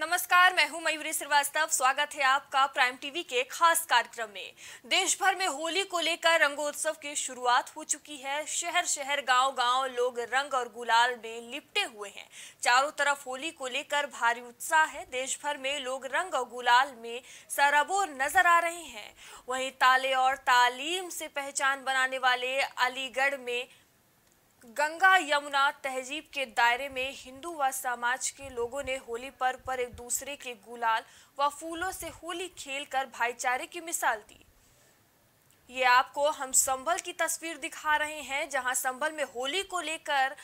नमस्कार, मैं हूं मयूरेश श्रीवास्तव। स्वागत है आपका प्राइम टीवी के खास कार्यक्रम में। देश भर में होली को लेकर रंगोत्सव की शुरुआत हो चुकी है। शहर शहर गांव गांव लोग रंग और गुलाल में लिपटे हुए हैं। चारों तरफ होली को लेकर भारी उत्साह है। देश भर में लोग रंग और गुलाल में सराबोर नजर आ रहे हैं। वहीं ताले और तालीम से पहचान बनाने वाले अलीगढ़ में गंगा यमुना तहजीब के दायरे में हिंदू व समाज के लोगों ने होली पर्व पर एक दूसरे के गुलाल व फूलों से होली खेलकर भाईचारे की मिसाल दी। ये आपको हम संभल की तस्वीर दिखा रहे हैं, जहां संभल में होली को लेकर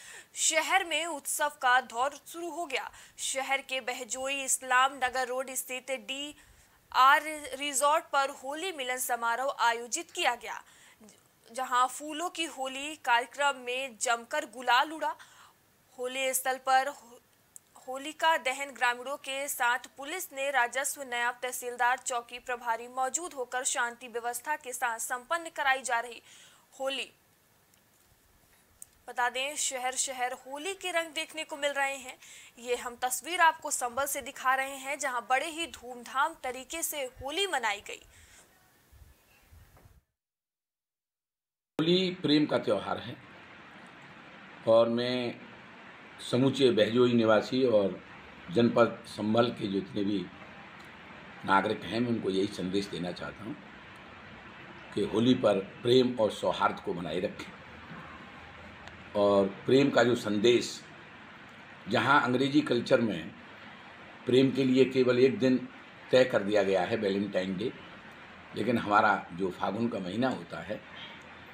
शहर में उत्सव का दौर शुरू हो गया। शहर के बहजोई इस्लाम नगर रोड स्थित DR रिजॉर्ट पर होली मिलन समारोह आयोजित किया गया, जहां फूलों की होली कार्यक्रम में जमकर गुलाल उड़ा। होली स्थल पर होलिका दहन ग्रामीणों के साथ पुलिस ने राजस्व नायब तहसीलदार चौकी प्रभारी मौजूद होकर शांति व्यवस्था के साथ संपन्न कराई जा रही होली। बता दें, शहर शहर होली के रंग देखने को मिल रहे हैं। ये हम तस्वीर आपको संभल से दिखा रहे हैं, जहां बड़े ही धूमधाम तरीके से होली मनाई गई। होली प्रेम का त्यौहार है और मैं समूचे बहजोई निवासी और जनपद संभल के जितने भी नागरिक हैं, मैं उनको यही संदेश देना चाहता हूं कि होली पर प्रेम और सौहार्द को बनाए रखें। और प्रेम का जो संदेश, जहां अंग्रेजी कल्चर में प्रेम के लिए केवल एक दिन तय कर दिया गया है, वैलेंटाइन डे, लेकिन हमारा जो फागुन का महीना होता है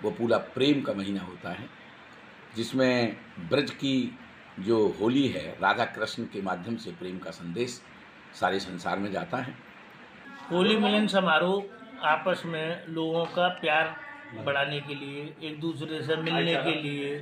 वो पूरा प्रेम का महीना होता है, जिसमें ब्रज की जो होली है, राधा कृष्ण के माध्यम से प्रेम का संदेश सारे संसार में जाता है। होली मिलन समारोह आपस में लोगों का प्यार बढ़ाने के लिए, एक दूसरे से मिलने के लिए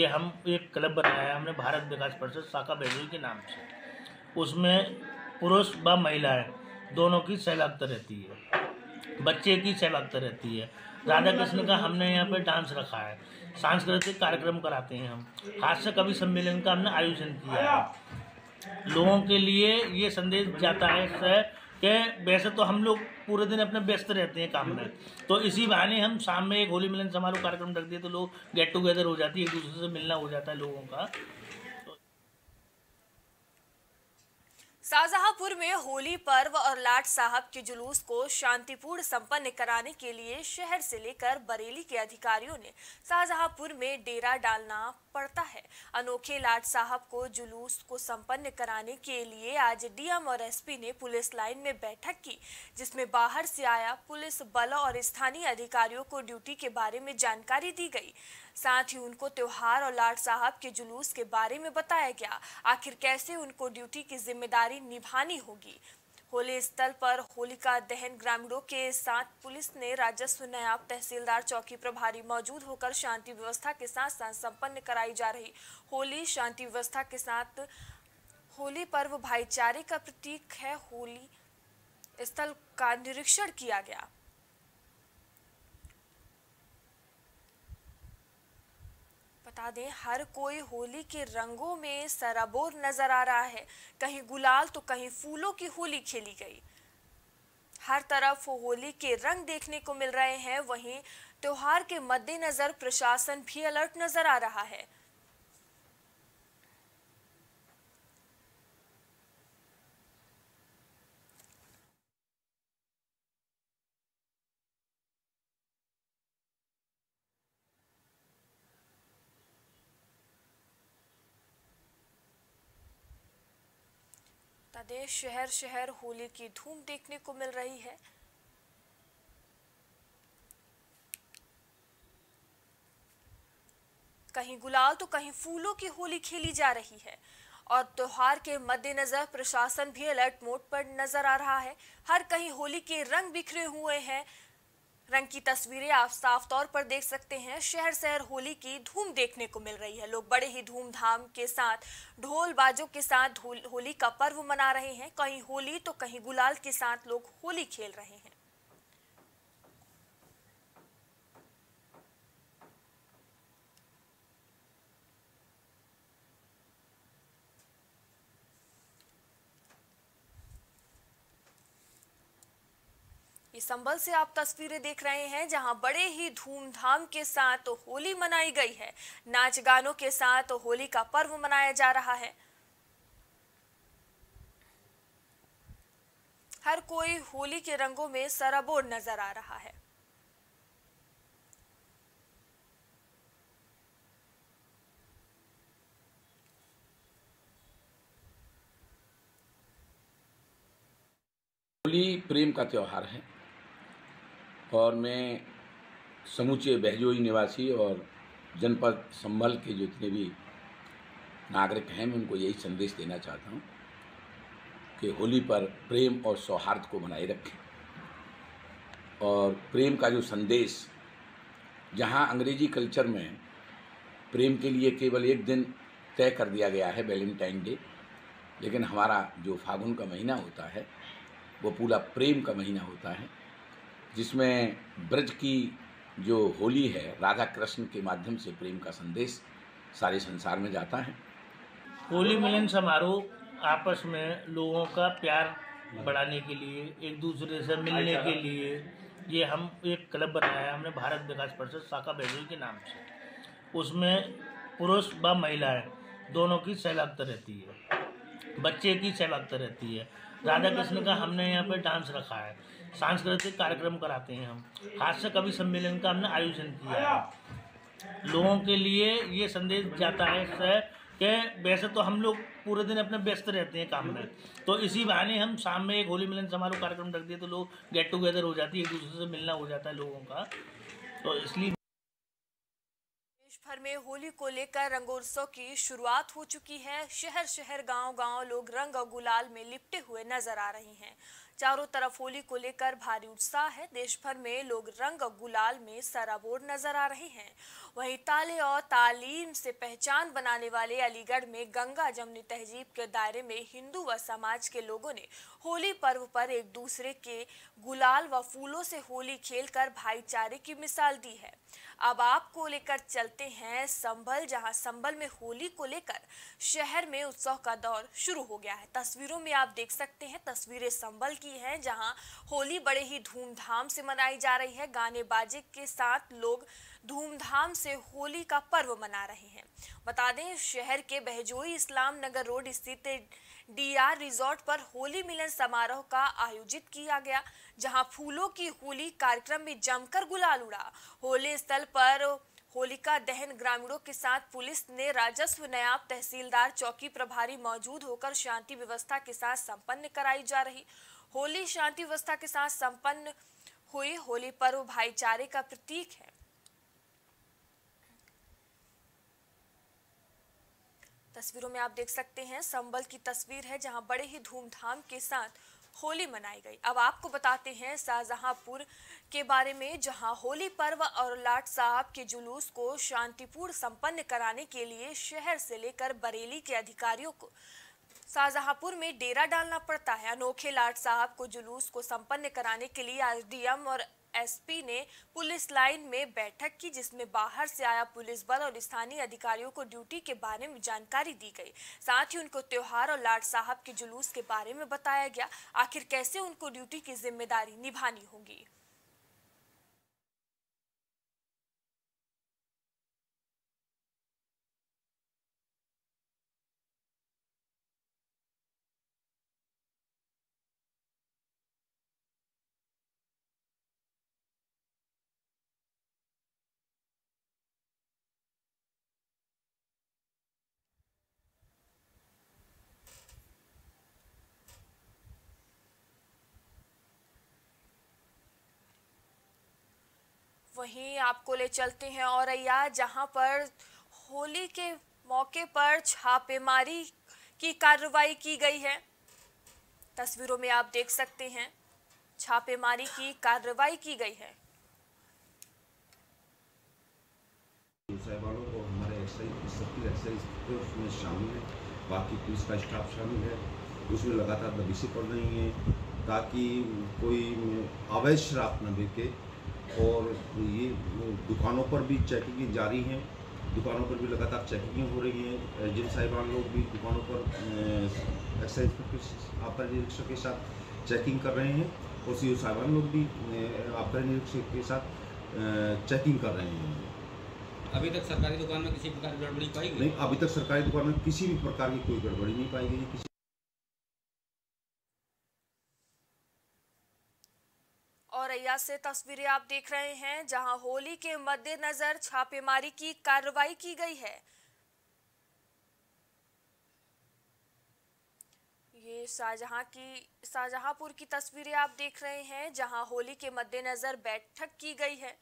ये हम एक क्लब बनाया हमने भारत विकास परिषद शाखा बहजोई के नाम से। उसमें पुरुष व महिलाएं दोनों की सहभागिता रहती है, बच्चे की सहभागिता रहती है। राधा कृष्ण का हमने यहाँ पर डांस रखा है, सांस्कृतिक कार्यक्रम कराते हैं हम, हाथ से कवि सम्मेलन का हमने आयोजन किया है। लोगों के लिए ये संदेश जाता है सर कि वैसे तो हम लोग पूरे दिन अपने व्यस्त रहते हैं काम में, तो इसी बहाने हम शाम में एक होली मिलन समारोह कार्यक्रम रख दिए तो लोग गेट टुगेदर हो जाती है, एक दूसरे से मिलना हो जाता है लोगों का। शाहजहांपुर में होली पर्व और लाट साहब के जुलूस को शांतिपूर्ण संपन्न कराने के लिए शहर से लेकर बरेली के अधिकारियों ने शाहजहांपुर में डेरा डालना पड़ता है। अनोखे लाट साहब को जुलूस को संपन्न कराने के लिए आज DM और SP ने पुलिस लाइन में बैठक की, जिसमें बाहर से आया पुलिस बल और स्थानीय अधिकारियों को ड्यूटी के बारे में जानकारी दी गई। साथ ही उनको त्योहार और लाट साहब के जुलूस के बारे में बताया गया, आखिर कैसे उनको ड्यूटी की जिम्मेदारी निभानी होगी। होली स्थल पर होलिका दहन ग्रामीणों के साथ पुलिस ने राजस्व नायब तहसीलदार चौकी प्रभारी मौजूद होकर शांति व्यवस्था के साथ साथ संपन्न कराई जा रही होली शांति व्यवस्था के साथ। होली पर्व भाईचारे का प्रतीक है। होली स्थल का निरीक्षण किया गया। बता दें, हर कोई होली के रंगों में सराबोर नजर आ रहा है। कहीं गुलाल तो कहीं फूलों की होली खेली गई। हर तरफ होली के रंग देखने को मिल रहे हैं। वहीं त्योहार के मद्देनजर प्रशासन भी अलर्ट नजर आ रहा है। देश शहर शहर होली की धूम देखने को मिल रही है। कहीं गुलाल तो कहीं फूलों की होली खेली जा रही है और त्योहार के मद्देनजर प्रशासन भी अलर्ट मोड पर नजर आ रहा है। हर कहीं होली के रंग बिखरे हुए हैं। रंग की तस्वीरें आप साफ तौर पर देख सकते हैं। शहर शहर होली की धूम देखने को मिल रही है। लोग बड़े ही धूमधाम के साथ ढोल बाजों के साथ होली का पर्व मना रहे हैं। कहीं होली तो कहीं गुलाल के साथ लोग होली खेल रहे हैं। ये संबल से आप तस्वीरें देख रहे हैं जहां बड़े ही धूमधाम के साथ होली मनाई गई है। नाच गानों के साथ होली का पर्व मनाया जा रहा है। हर कोई होली के रंगों में सराबोर नजर आ रहा है। होली प्रेम का त्यौहार है और मैं समूचे बहजोई निवासी और जनपद संभल के जितने भी नागरिक हैं मैं उनको यही संदेश देना चाहता हूँ कि होली पर प्रेम और सौहार्द को बनाए रखें। और प्रेम का जो संदेश, जहाँ अंग्रेजी कल्चर में प्रेम के लिए केवल एक दिन तय कर दिया गया है, वैलेंटाइन डे, लेकिन हमारा जो फागुन का महीना होता है वो पूरा प्रेम का महीना होता है, जिसमें ब्रज की जो होली है राधा कृष्ण के माध्यम से प्रेम का संदेश सारे संसार में जाता है। होली मिलन समारोह आपस में लोगों का प्यार बढ़ाने के लिए, एक दूसरे से मिलने के लिए ये हम एक क्लब बनाया हमने भारत विकास परिषद शाखा बहजोई के नाम से। उसमें पुरुष व महिलाएं दोनों की सहभागिता रहती है, बच्चे की सहभागिता रहती है। राधा कृष्ण का हमने यहाँ पर डांस रखा है, सांस्कृतिक कार्यक्रम कराते हैं हम, हास्य कवि सम्मेलन का हमने आयोजन किया है। लोगों के लिए ये संदेश जाता है सर कि वैसे तो हम लोग पूरे दिन अपने व्यस्त रहते हैं काम में, तो इसी बहाने हम शाम में एक होली मिलन समारोह कार्यक्रम रख दिए तो लोग गेट टुगेदर हो जाती है, एक दूसरे से मिलना हो जाता है लोगों का, तो इसलिए। देश भर में होली को लेकर रंगोत्सव की शुरुआत हो चुकी है। शहर शहर गांव गांव लोग रंग और गुलाल में लिपटे हुए नजर आ रहे हैं। चारों तरफ होली को लेकर भारी उत्साह है। देश भर में लोग रंग और गुलाल में सराबोर नजर आ रहे हैं। वहीं ताले और तालीम से पहचान बनाने वाले अलीगढ़ में गंगा जमनी तहजीब के दायरे में हिंदू व समाज के लोगों ने होली पर्व पर एक दूसरे के गुलाल व फूलों से होली खेलकर भाईचारे की मिसाल दी है। अब आपको लेकर चलते हैं संभल, जहां संभल में होली को लेकर शहर में उत्सव का दौर शुरू हो गया है। तस्वीरों में आप देख सकते हैं, तस्वीरें संभल की हैं जहां होली बड़े ही धूमधाम से मनाई जा रही है। गाने बाजे के साथ लोग धूमधाम से होली का पर्व मना रहे हैं। बता दें, शहर के बहजोई इस्लाम नगर रोड स्थित डीआर रिजॉर्ट पर होली मिलन समारोह का आयोजित किया गया, जहां फूलों की होली कार्यक्रम में जमकर गुलाल उड़ा। होली स्थल पर होलिका दहन ग्रामीणों के साथ पुलिस ने राजस्व नायब तहसीलदार चौकी प्रभारी मौजूद होकर शांति व्यवस्था के साथ संपन्न कराई जा रही। होली शांति व्यवस्था के साथ संपन्न हुई। होली पर्व भाईचारे का प्रतीक है। तस्वीरों में आप देख सकते हैं, संबल की तस्वीर है जहां बड़े ही धूमधाम के साथ होली मनाई गई। अब आपको बताते हैं शाहजहांपुर के बारे में, जहां होली पर्व और लाट साहब के जुलूस को शांतिपूर्ण संपन्न कराने के लिए शहर से लेकर बरेली के अधिकारियों को शाहजहांपुर में डेरा डालना पड़ता है। अनोखे लाट साहब को जुलूस को संपन्न कराने के लिए आज डीएम और एसपी ने पुलिस लाइन में बैठक की, जिसमें बाहर से आया पुलिस बल और स्थानीय अधिकारियों को ड्यूटी के बारे में जानकारी दी गई। साथ ही उनको त्योहार और लाट साहब के जुलूस के बारे में बताया गया, आखिर कैसे उनको ड्यूटी की जिम्मेदारी निभानी होगी। वहीं आपको ले चलते हैं औरैया, जहां पर होली के मौके पर छापेमारी की कार्रवाई की गई है। तस्वीरों में आप देख सकते हैं, छापेमारी की कार्रवाई की गई है। वालों को हमारे एक्साइज उसमें शामिल है, बाकी पुलिस का स्टाफ शामिल है, उसमें लगातार दबिशी पड़ रही है ताकि कोई अवैध शराब न बिके। और ये दुकानों पर भी चेकिंग जारी है, दुकानों पर भी लगातार चेकिंग हो रही है। जिन साहिबान लोग भी दुकानों पर एक्साइज आपका निरीक्षक के साथ चेकिंग कर रहे हैं और सी ओ साहबान लोग भी आपदा निरीक्षक के साथ चेकिंग कर रहे हैं। अभी तक सरकारी दुकान में किसी प्रकार की गड़बड़ी पाई गई? नहीं, अभी तक सरकारी दुकान में किसी भी प्रकार की कोई गड़बड़ी नहीं पाई गई है। औरैया से तस्वीरें आप देख रहे हैं जहां होली के मद्देनजर छापेमारी की कार्रवाई की गई है। ये शाहजहांपुर की तस्वीरें आप देख रहे हैं जहां होली के मद्देनजर बैठक की गई है।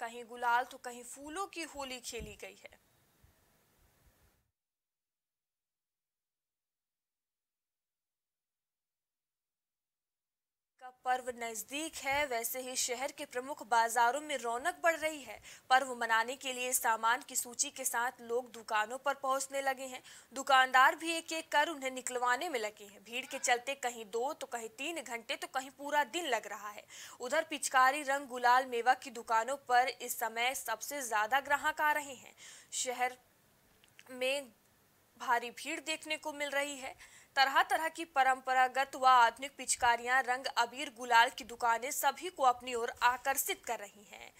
कहीं गुलाल तो कहीं फूलों की होली खेली गई है। का पर्व नजदीक है, वैसे ही शहर के प्रमुख बाजारों में रौनक बढ़ रही है। पर्व मनाने के लिए सामान की सूची के साथ लोग दुकानों पर पहुंचने लगे हैं। दुकानदार भी एक एक कर उन्हें निकलवाने में लगे हैं। भीड़ के चलते कहीं 2 तो कहीं 3 घंटे तो कहीं पूरा दिन लग रहा है। उधर पिचकारी, रंग, गुलाल, मेवा की दुकानों पर इस समय सबसे ज्यादा ग्राहक आ रहे हैं। शहर में भारी भीड़ देखने को मिल रही है। तरह तरह की परंपरागत व आधुनिक पिचकारियां, रंग, अबीर, गुलाल की दुकानें सभी को अपनी ओर आकर्षित कर रही हैं।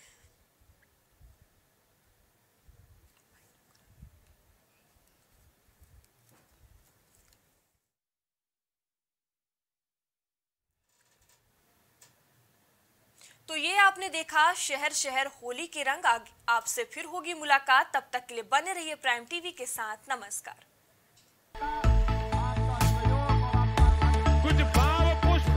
तो ये आपने देखा शहर होली के रंग। आपसे फिर होगी मुलाकात, तब तक के लिए बने रहिए प्राइम टीवी के साथ। नमस्कार। कुछ भाव पुष्प